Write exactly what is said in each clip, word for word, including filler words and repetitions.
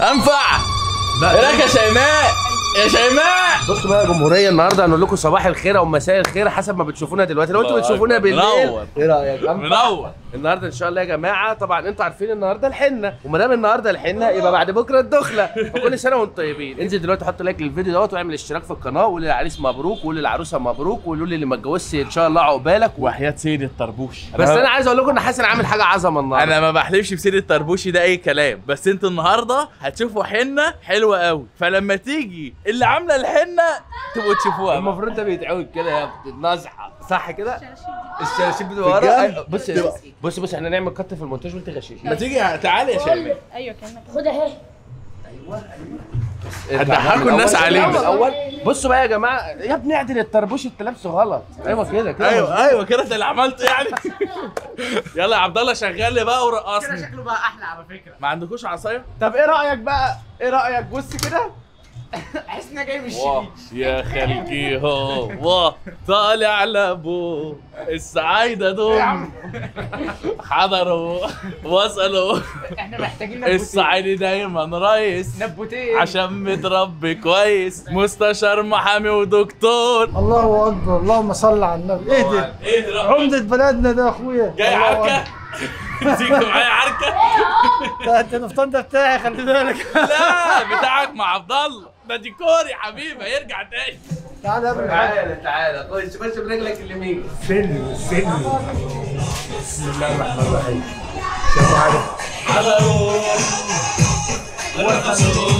انفع. هناك يا شيماء، يا شيماء. بصوا بقى يا جمهوريه، النهارده هنقول لكم صباح الخير او مساء الخير حسب ما بتشوفونا دلوقتي، لو انتوا بتشوفونا بالليل ايه رايك؟ منور. النهارده ان شاء الله يا جماعه، طبعا انتوا عارفين النهارده الحنه، وما دام النهارده الحنه يبقى بعد بكره الدخله، فكل سنه وانتم طيبين. انزل دلوقتي حط لايك للفيديو دوت، واعمل اشتراك في القناه، وقول للعريس مبروك، وقول للعروسه مبروك، وقولوا لي اللي ما اتجوزش ان شاء الله عقبالك، وحياه سيد الطربوش. بس انا عايز اقول لكم ان حسن عامل حاجه عظمه النهارده. انا ما بحلفش بسيد الطربوش ده اي كلام، بس انتوا النهارده هتشوفوا حنه حلوه قوي، فلما تيجي اللي عامله الحنه تبقوا تشوفوها. المفروض ده بيتعود كده يا بت النزحه، صح كده؟ الشراشيب دي ورا. بص بص بص احنا نعمل كت في المونتاج وانت غشيش. ما تيجي تعالى يا شيماء. ايوه كلمه خدها اهي. ايوه ايوه هتضحكوا الناس علينا الاول. بصوا بقى يا جماعه، يا ابني اعدل الطربوش انت لابسه غلط. ايوه كده كده. ايوه ايوه كده اللي عملته يعني. يلا يا عبد الله شغال لي بقى ورقصني. كده شكله بقى احلى على فكره. ما عندكوش عصايه؟ طب ايه رايك بقى؟ ايه رايك؟ بص كده. احس ان انا جاي من الشريك يا خالتي، هو طالع لابوه السعايده دول حضروا واسالوا. احنا محتاجين نبوتين، السعيدي دايما ريس نبوتين عشان متربي كويس، مستشار محامي ودكتور. الله اكبر، اللهم صل على النبي. ايه ده؟ ايه ده؟ عمده بلدنا ده يا اخويا. جاي عركه؟ تيجي معايا عركه؟ انت القفطان ده بتاعي خلي بالك. لا بتاعك مع عبد الله، ده ديكور يا حبيبي هيرجع تاني. تعالى يا ابني، تعالى تعالى خش خش برجلك اليمين. سن سن بسم الله الرحمن الرحيم. شوفوا حاجه حضروا ورقصوا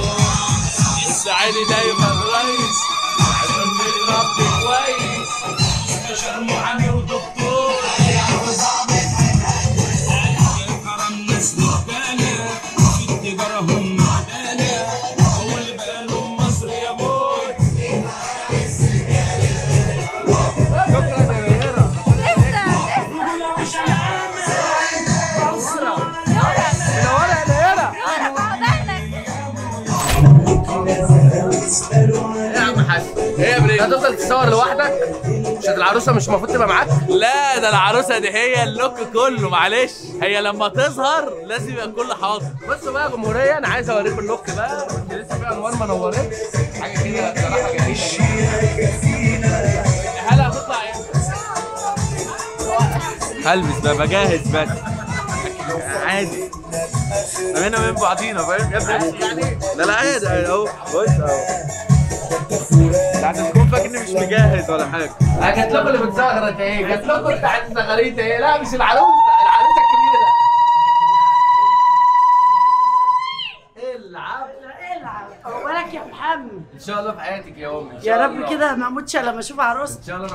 السعيدي دايما ريس عشان بيربي كويس، مستشار محامي ودكتور. هتفضل تتصور لوحدك؟ مش العروسه مش المفروض تبقى معاك؟ لا ده العروسه دي هي اللوك كله، معلش هي لما تظهر لازم يبقى الكل حاضر. بصوا بقى يا جمهوريه، انا عايز اوريكم اللوك بقى، كنت لسه في انوار ما نورتش حاجه كده بصراحه جميله. الحلقه هتطلع امتى؟ هلبس بقى بجهز بس عادي، ما بينا وبين بعضينا فاهم يا ابني يعني. لا لا عادي اهو، بص اهو عشان تكون فاكر اني مش مجهز ولا حاجه. جات لكم اللي متزغرت اهي، جات لكم بتاعت الزغاريت اهي. لا مش العروسه، العروسه الكبيره. العب العب اولك يا محمد. ان شاء الله في حياتك يا امي يا رب كده ما اموتش الا لما اشوف عروسه ان شاء الله.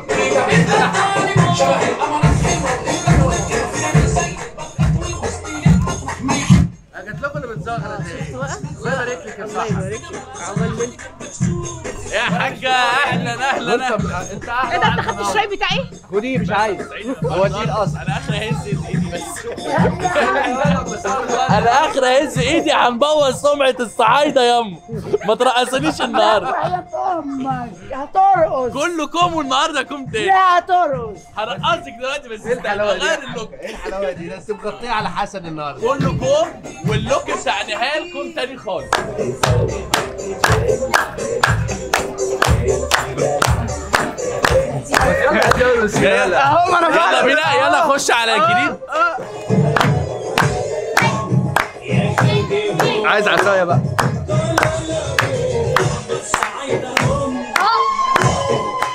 جات لكم اللي متزغرت اهي. الله يبارك لك يا صاحبي. الله يبارك لك، عقبال منك يا حاجة. اهلا اهلا. انت ايه ده؟ انت خدت الشاي بتاعي؟ خديه مش عايز، هو دي الاصل. انا اخر هز ايدي بس، انا اخر هز ايدي هنبوظ سمعة الصعايدة ياما. ما ترقصنيش النهارده. امك هترقص كله كوم، والنهارده كوم تاني. لا هترقص، هرقصك دلوقتي بس انت هتغير اللوك. ايه الحلاوة دي؟ ده انت مغطية على حسن النهارده. كله كوم، واللوك بتاع نهال كوم تاني خالص. يلا بينا، يلا خش على الجديد. عايز عصايه بقى.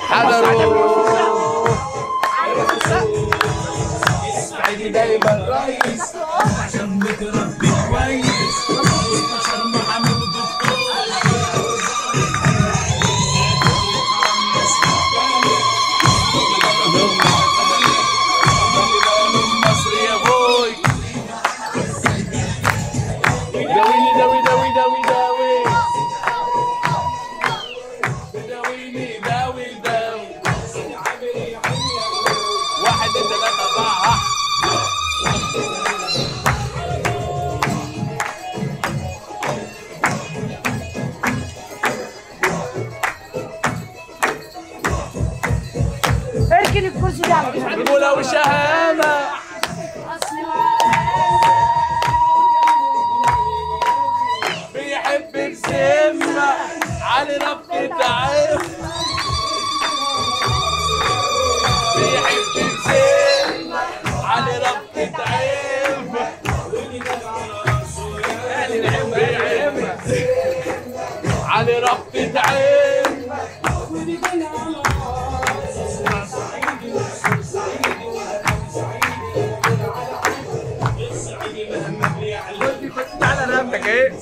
حضروا السعيدي دايما ريس عشان متربي كويس، مستشار محامي ودكتور. ولو شهامة بيحبوا تعالي ربي تعالي بيحب الزين علي ربي تعيب علي ربي تعيب تعالى ربك ايه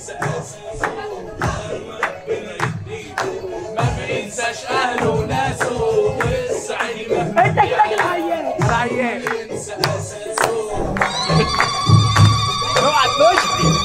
مش اهله وناسه والسعيد مهما انت راجل عيان عيان اوعى تشتي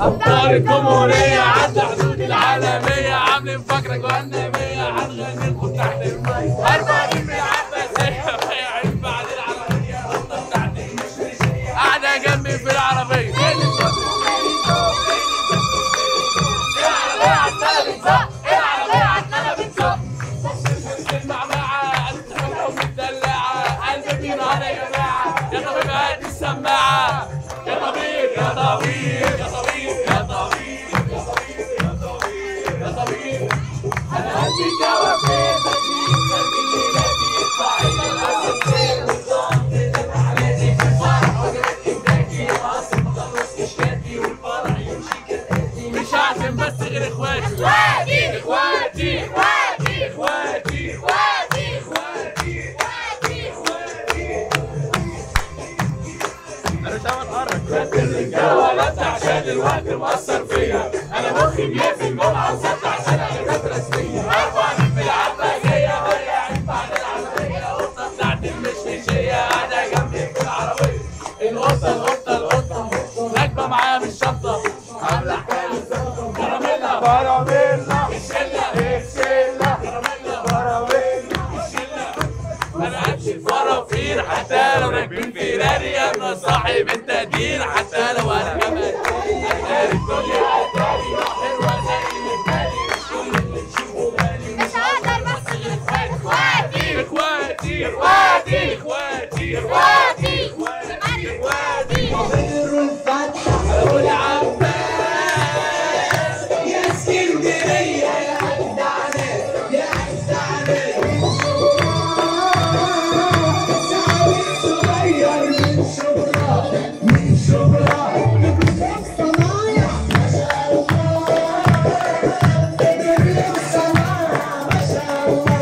أبطال الجمهورية عد حدود العالمية عاملين فكرة جهنمية عالغنين كنت تحت المية أربعين من عباسية وهي علبة على العربية قطة بتاعتي مش رجالية قاعدة جنبي في العربية الوقت مؤثر فيا انا مخي مية في الجمعه وسبت عشان انا كانت رسميه اربعين في العباسيه وهي علبه على العربيه قطه بتاعتي مش نشيه قاعده جنبي في العربيه القطه القطه القطه راكبه معايا بالشنطه عامله حكايه للزنطه كراميلا كراميلا الشله الشله كراميلا كراميلا الشله انا همشي الفرافير حتى لو راكبين فيراري يا ابن صاحب التقدير حتى لو انا كمان الدنيا عتالي حلوة زي مجمالي مش كل اللي تشوفه مالي مش هقدر بس اخواتي اخواتي اخواتي اخواتي اخواتي اخواتي اخواتي مغير الفتحة والعباس يا اسكندرية يا عز عناب يا عز عناب سعيد صغير من شبرا من شبرا ما شاء الله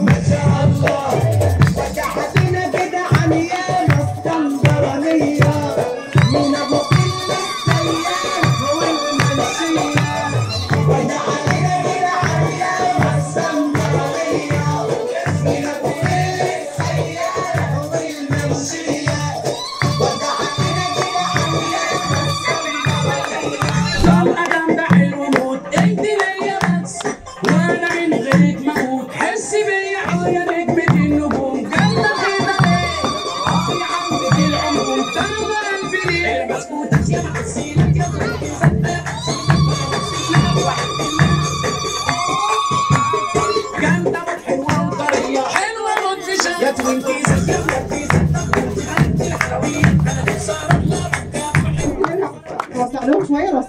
ما شاء الله وجعتنا بدعم يا مصر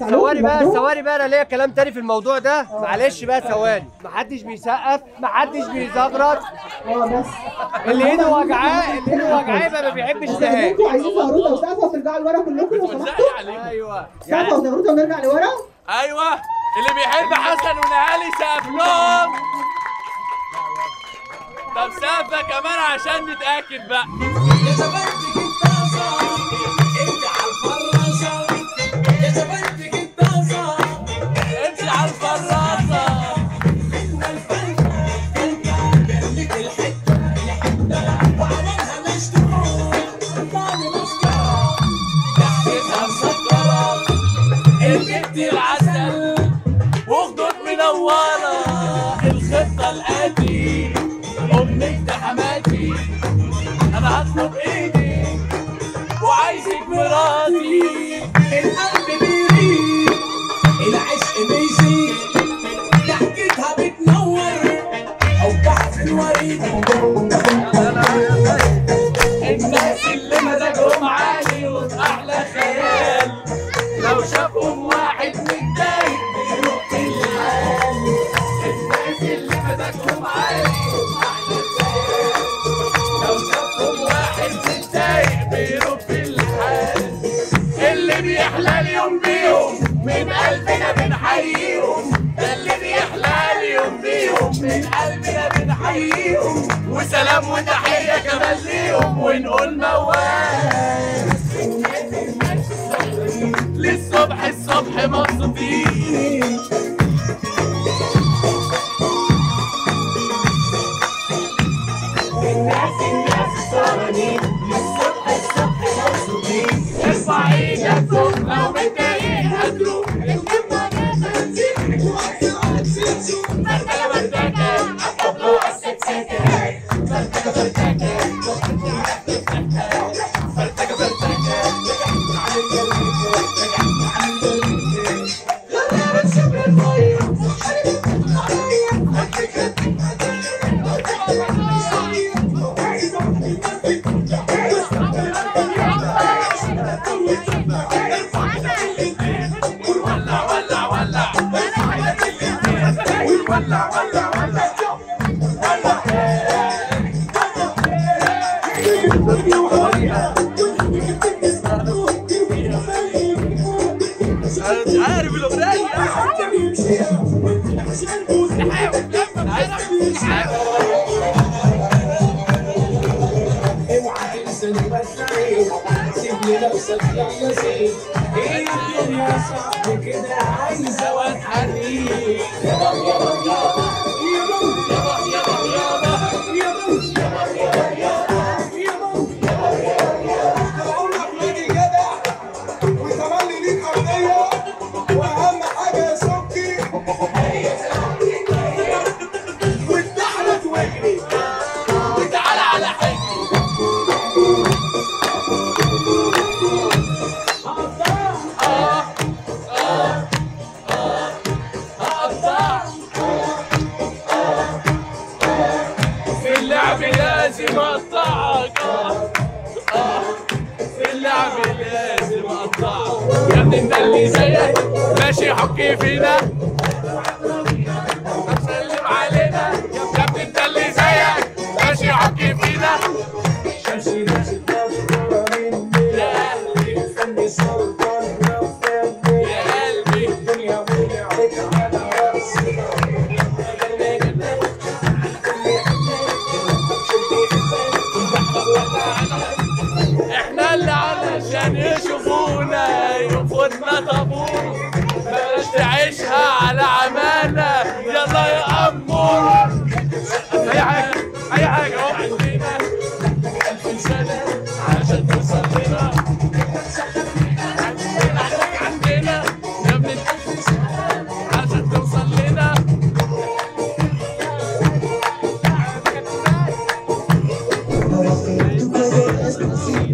ثواني بقى ثواني بقى انا ليا كلام تاني في الموضوع ده، معلش بقى ثواني. محدش بيسقف، محدش بيزغرط، اه بس اللي ايده وجعاه اللي ايده وجعاه يبقى ما بيحبش السهام. انتوا عايزين زغروطه وسقفه وترجعوا لورا كلكم لو سمحتوا؟ ايوه سقفه وزغروطه ونرجع لورا؟ ايوه اللي بيحب حسن ونهالي سقف لهم. طب سقفه كمان عشان نتاكد بقى. العسل وخدود منورة الخطة القديم أمنية حماتي أنا هطلب إيدي وعايزك مراتي القلب بيريد العشق بيزيد ضحكتها بتنور أوجعها في الوريد الناس اللي مزاجهم عالي وأحلى خيال لو شافهم من قلبنا بنحييهم، ده اللي بيحلى اليوم بيهم، من قلبنا بنحييهم، وسلام وتحية كمان ليهم ونقول موال للصبح الصبح مبسوطين. الناس الناس السهرانين للصبح الصبح مبسوطين، ارفع ايدك فوق لو اي حاجه اي حاجه اهو عندنا ألف سنه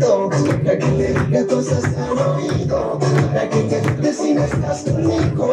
que todos han oído, para que te decidas estás conmigo.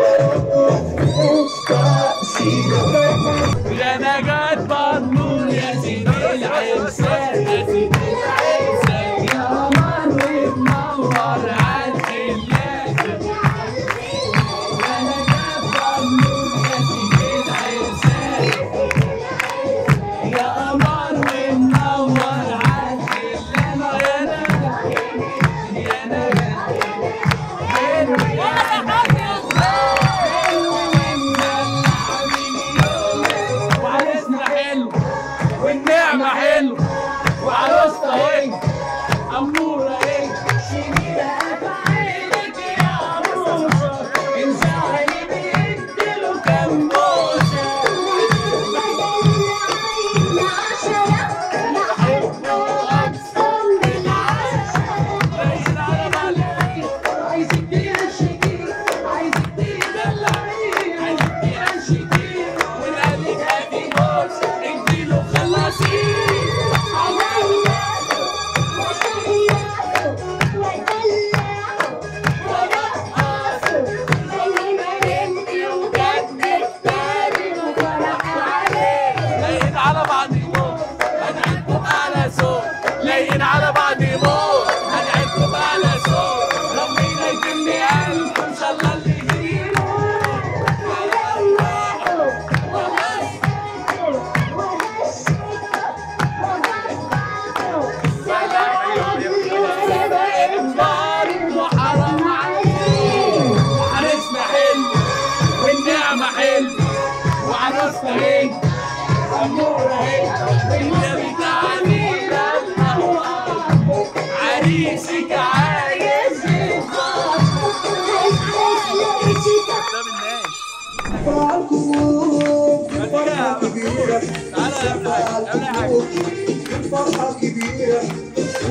فرحة كبيرة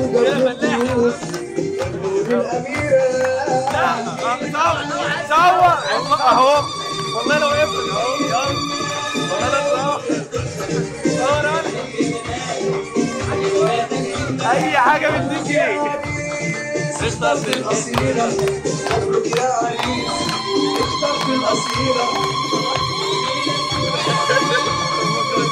وجبنا فلوس الأميرة. لا صور صور أهو والله لو يفرق أهو يلا والله صور صور أي حاجة بتجي اختار في القصيرة يا علي اختار في القصيرة.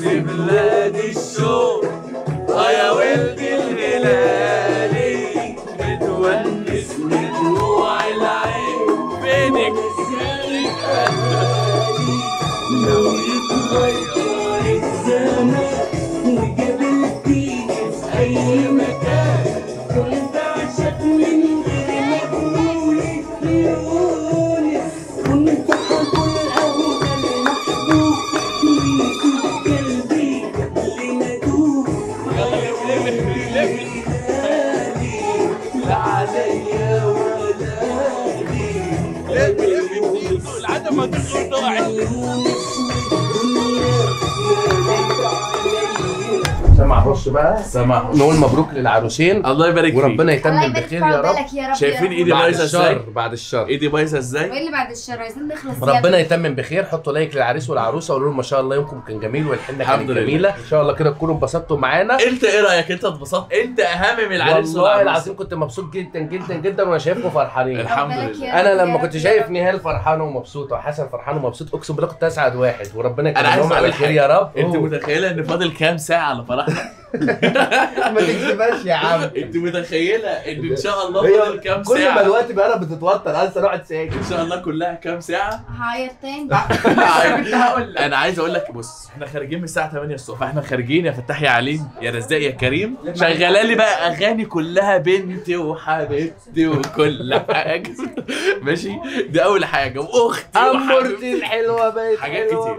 في بلاد الشوق يا ولد الهلالي بتونس من دموع العين بينك سالك أمالي لو يتغير الزمان وجبت تيجي في أي مكان كل ده عشان من غير ما تقولي ليونس كنت حاضر سمع رش بقى سمع نقول مبروك للعروسين الله يبارك فيك وربنا يتمم بخير يا رب. شايفين ايدي بايظه ازاي بعد الشر ايدي بايظه ازاي وايه اللي بعد الشر عايزين نخلص ربنا يتمم بخير. حطوا لايك للعريس والعروسه وقولوا لهم ما شاء الله يومكم كان جميل والحنه كانت جميله ان شاء الله كده تكونوا انبسطتوا معانا. انت ايه رايك انت اتبسطت انت اهم من العريس والعروسه؟ والله العظيم كنت مبسوط جدا جدا جدا وانا شايفكم فرحانين الحمد لله. انا لما كنت شايف نهال فرحانه ومبسوطه وحسن فرحان ومبسوط اقسم بالله كنت اسعد واحد وربنا يكرمهم على خير يا رب. انت متخيله ان فاضل كام ساعه على فرح ما تكذبش يا عم. انت متخيله ان ان شاء الله فاضل كام ساعه؟ كل ما الوقت بقى انا بتتوتر عايز اروح اتساجل. ان شاء الله كلها كام ساعه؟ هعيط تاني. انا عايز اقول لك بص احنا خارجين من الساعه ثمانية الصبح احنا خارجين يا فتاح يا عليم يا رزاق يا كريم شغاله لي بقى اغاني كلها بنتي وحبيبتي وكل حاجه ماشي دي اول حاجه واختي وحبيبتي الحلوه بقت حاجات كتير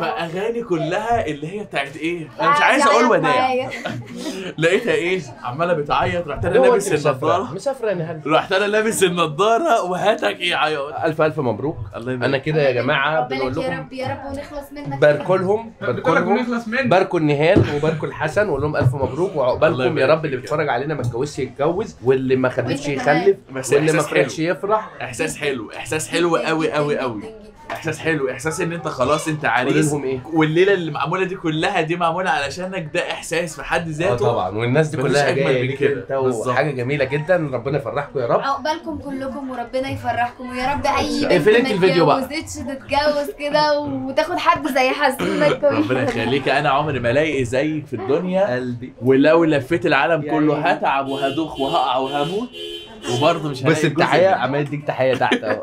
فاغاني كلها اللي هي بتاعت ايه؟ انا مش عايز اقول وداع لقيتها ايه عماله بتعيط رحت انا لابس النضاره مسافره نهال رحت انا لابس النضاره وهاتك ايه عياط. الف الف مبروك الله يبارك. انا كده يا جماعه بنقول لكم يا رب يا رب ونخلص منك باركوا لهم باركوا لهم باركوا النهال وباركوا الحسن وقول لهم الف مبروك وعقبالكم يا رب. اللي بيتفرج علينا ما اتجوزش يتجوز واللي ما خدتش يخلف واللي ما فرحش يفرح. احساس حلو احساس حلو قوي قوي قوي. احساس حلو، احساس ان انت خلاص انت عريس إيه؟ والليله اللي معموله دي كلها دي معموله علشانك، ده احساس في حد ذاته. اه طبعا، والناس دي كلها جايه ليك انت، وحاجه جميله جدا. ربنا يفرحكم يا رب، عقبالكم كلكم وربنا يفرحكم يا رب. اي بنت ما اتجوزتش تتجوز كده وتاخد حد زي حسونك. ربنا يخليك، انا عمري ما الاقي زيك في الدنيا قلبي، ولو لفيت العالم كله هتعب وهدوخ وهقع وهموت وبرضه مش هلاقي. بس التحيه عمال اديك تحيه تحت اهو.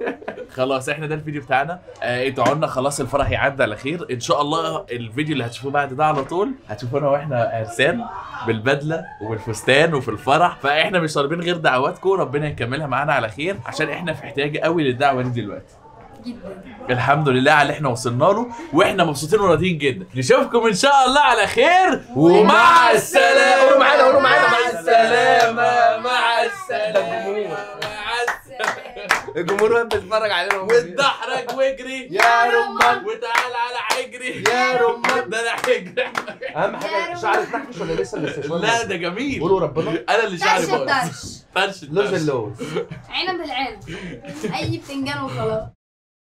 خلاص احنا ده الفيديو بتاعنا، ادعوا لنا خلاص الفرح يعدي على خير ان شاء الله. الفيديو اللي هتشوفوه بعد ده على طول هتشوفونا واحنا قرسان بالبدله وبالفستان وفي الفرح، فاحنا مش طالبين غير دعواتكم، ربنا يكملها معانا على خير عشان احنا في احتياج قوي للدعوه دي دلوقتي جدا. الحمد لله على اللي احنا وصلنا له، واحنا مبسوطين وراضيين جدا. نشوفكم ان شاء الله على خير، ومع السلامه. قولوا معانا، قولوا معانا، مع السلامه، مع السلامه، مع السلامه. الجمهور بيتفرج علينا واتدحرج واجري يا رمان، وتعال على عجري يا رمان. ده انا حجري. اهم حاجه شعرك محكش ولا لسه الاستشوار؟ لا ده جميل. قولوا ربنا انا اللي شعري باظ. فرش اللوز اللوز، عينا بالعين، اي بتنجان وخلاص.